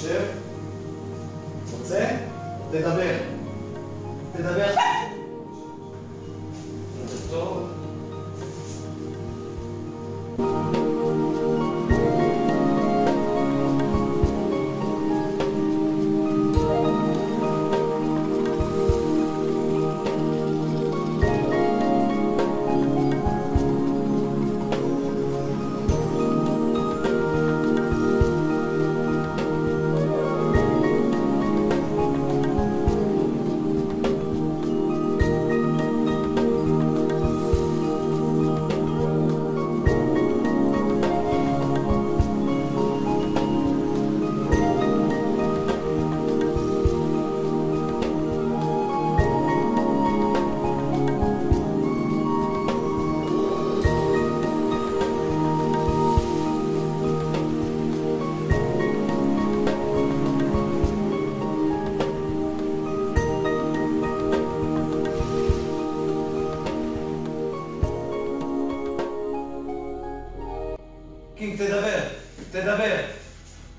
שב, רוצה? תדבר. תדבר. תדבר.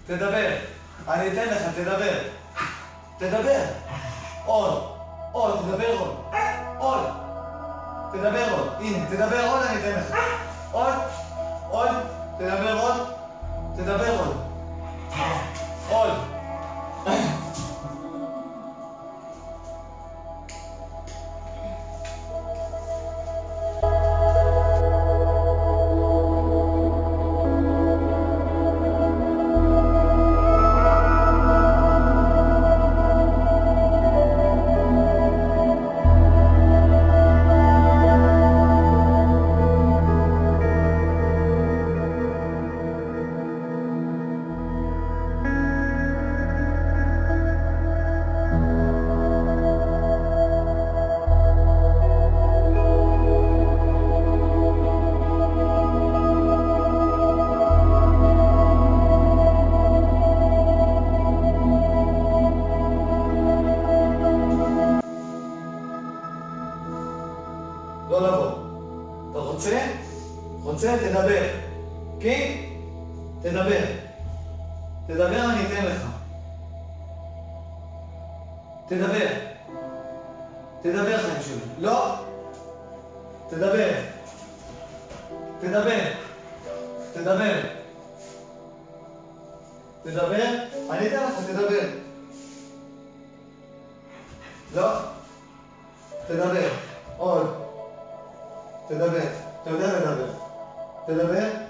תדבר, אני אתן לך, תדבר, עוד, תדבר עוד, תדבר עוד, הנה, תדבר עוד, אני אתן לך, עוד, תדבר עוד, רוצה, תדבר. כי? תדבר. תדבר, אני אתן לך. תדבר. תדבר, חיים שלי. לא? תדבר. תדבר. תדבר. תדבר. אני אתן לך, תדבר. לא? תדבר. עוד. תדבר. אתה יודע לדבר. תדבר.